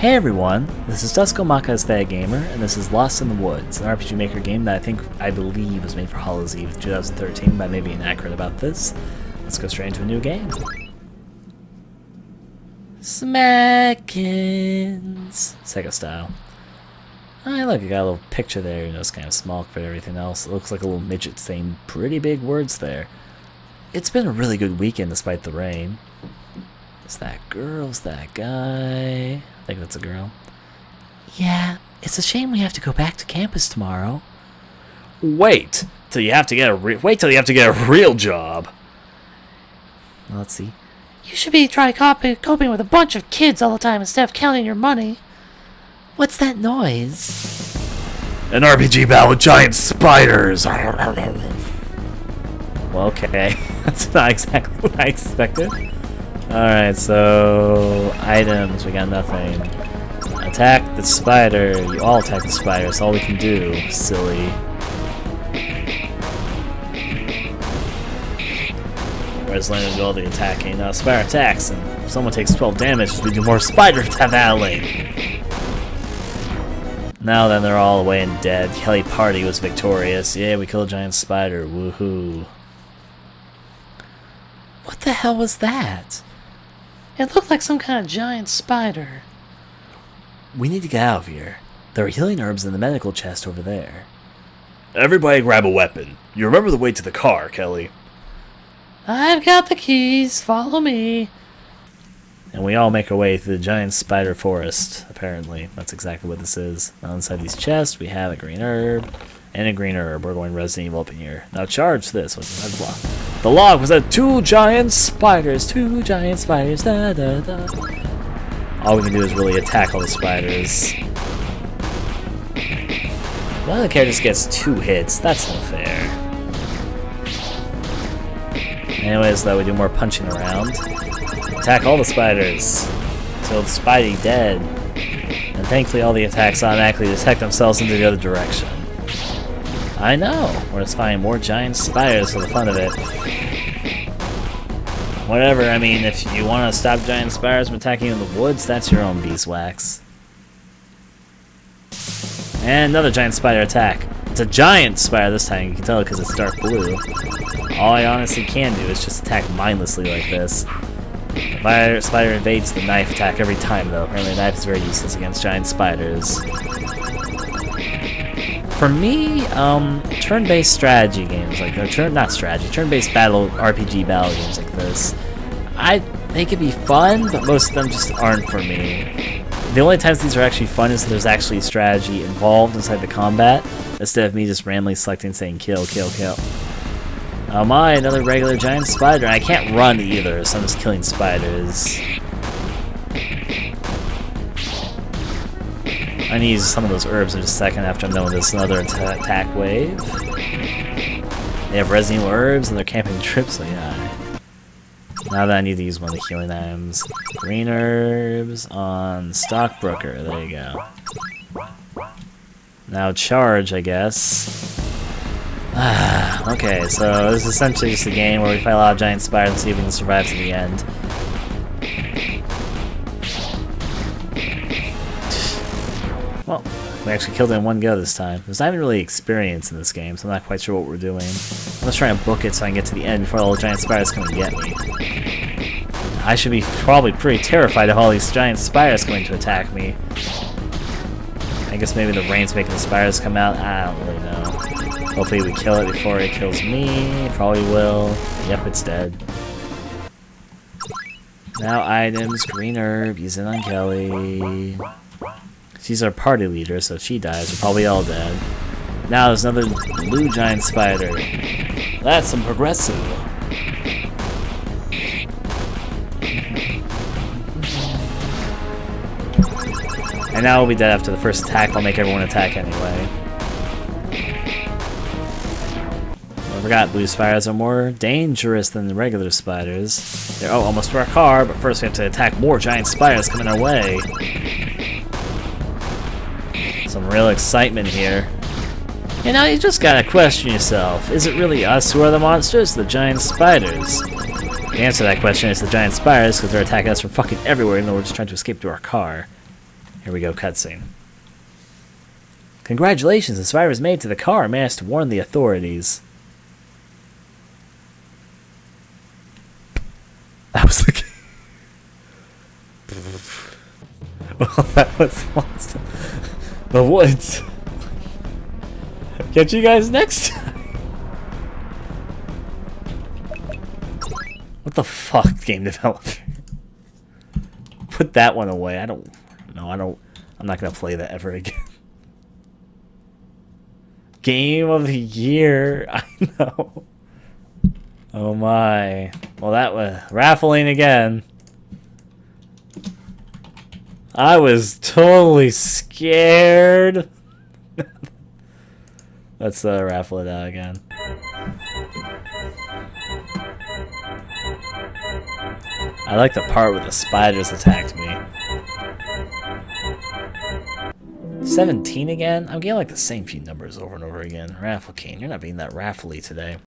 Hey everyone, this is Dusko Maka as That Gamer, and this is Lost in the Woods, an RPG Maker game that I believe was made for Hollow's Eve 2013, but I may be inaccurate about this. Let's go straight into a new game. Smackins! Sega style. Oh, look, you got a little picture there, you know, it's kind of small for everything else. It looks like a little midget saying pretty big words there. It's been a really good weekend despite the rain. It's that girl, it's that guy. I think that's a girl. Yeah, it's a shame we have to go back to campus tomorrow. Wait till you have to get a real job. Let's see. You should be trying coping with a bunch of kids all the time instead of counting your money. What's that noise? An RPG battle with giant spiders. Well, okay, that's not exactly what I expected. Alright, so items, we got nothing. Attack the spider. You all attack the spider, that's all we can do, silly. Where's Lane do all the attacking? Now spider attacks and if someone takes 12 damage, we do more spider tattling. Now then they're all away and dead. Kelly Party was victorious. Yeah, we killed a giant spider, woohoo. What the hell was that? It looked like some kind of giant spider. We need to get out of here. There are healing herbs in the medical chest over there. Everybody grab a weapon. You remember the way to the car, Kelly. I've got the keys. Follow me. And we all make our way through the giant spider forest, apparently. That's exactly what this is. Now inside these chests, we have a green herb and a green herb. We're going Resident Evil up in here. Now charge this with the red block. The log was that two giant spiders, da da da. All we can do is really attack all the spiders. One of the characters gets 2 hits, that's not fair. Anyways, though, we do more punching around. Attack all the spiders, till the Spidey dead. And thankfully all the attacks automatically detect themselves into the other direction. I know! We're just finding more giant spiders for the fun of it. Whatever, I mean, if you want to stop giant spiders from attacking you in the woods, that's your own beeswax. And another giant spider attack. It's a giant spider this time, you can tell because it's dark blue. All I honestly can do is just attack mindlessly like this. The spider evades the knife attack every time, though. Apparently the knife is very useless against giant spiders. For me, turn-based strategy games like turn-based battle RPG battle games like this, they could be fun, but most of them just aren't for me. The only times these are actually fun is if there's actually strategy involved inside the combat, instead of me just randomly selecting saying kill, kill, kill. Oh my, another regular giant spider! I can't run either, so I'm just killing spiders. I need some of those herbs in just a second after I'm done with this another attack wave. They have Resident Evil herbs and they're camping trips, so yeah. Now that I need to use one of the healing items. Green herbs on Stockbrooker, there you go. Now charge, I guess. Okay, so this is essentially just a game where we fight a lot of giant spiders and see if we can survive to the end. Well, we actually killed it in one go this time. There's not even really experience in this game, so I'm not quite sure what we're doing. I'm just trying to book it so I can get to the end before all the giant spiders come and get me. I should be probably pretty terrified of all these giant spiders going to attack me. I guess maybe the rain's making the spiders come out. I don't really know. Hopefully we kill it before it kills me. Probably will. Yep, it's dead. Now items, green herb, use it on Kelly. She's our party leader, so if she dies, we're probably all dead. Now there's another blue giant spider. That's some progressive. And now we'll be dead after the first attack. I'll make everyone attack anyway. I forgot blue spiders are more dangerous than the regular spiders. They're almost to our car, but first we have to attack more giant spiders coming our way. Some real excitement here. You know, you just gotta question yourself. Is it really us who are the monsters, the giant spiders? The answer to that question is the giant spiders, because they're attacking us from fucking everywhere, even though we're just trying to escape to our car. Here we go, cutscene. Congratulations, the survivors made it to the car and managed to warn the authorities. That was the game. Well, that was Lost in the Woods. Catch you guys next time. What the fuck, game developer? Put that one away. I'm not gonna play that ever again. Game of the year. I know. Oh my. Well, that was raffling again. I was totally scared. Let's raffle it out again. I like the part where the spiders attacked me. 17 again? I'm getting like the same few numbers over and over again. Raffle King, you're not being that raffly today.